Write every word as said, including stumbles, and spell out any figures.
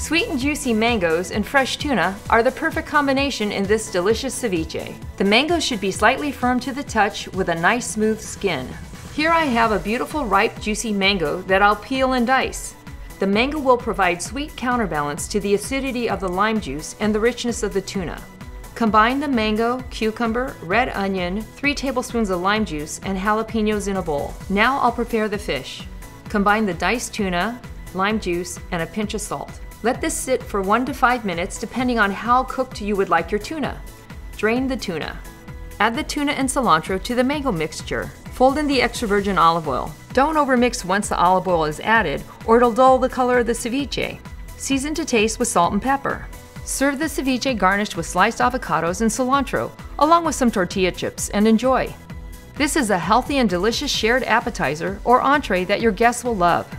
Sweet and juicy mangoes and fresh tuna are the perfect combination in this delicious ceviche. The mangoes should be slightly firm to the touch with a nice smooth skin. Here I have a beautiful ripe juicy mango that I'll peel and dice. The mango will provide sweet counterbalance to the acidity of the lime juice and the richness of the tuna. Combine the mango, cucumber, red onion, three tablespoons of lime juice, and jalapenos in a bowl. Now I'll prepare the fish. Combine the diced tuna, lime juice, and a pinch of salt. Let this sit for one to five minutes depending on how cooked you would like your tuna. Drain the tuna. Add the tuna and cilantro to the mango mixture. Fold in the extra virgin olive oil. Don't overmix once the olive oil is added, or it'll dull the color of the ceviche. Season to taste with salt and pepper. Serve the ceviche garnished with sliced avocados and cilantro, along with some tortilla chips, and enjoy. This is a healthy and delicious shared appetizer or entree that your guests will love.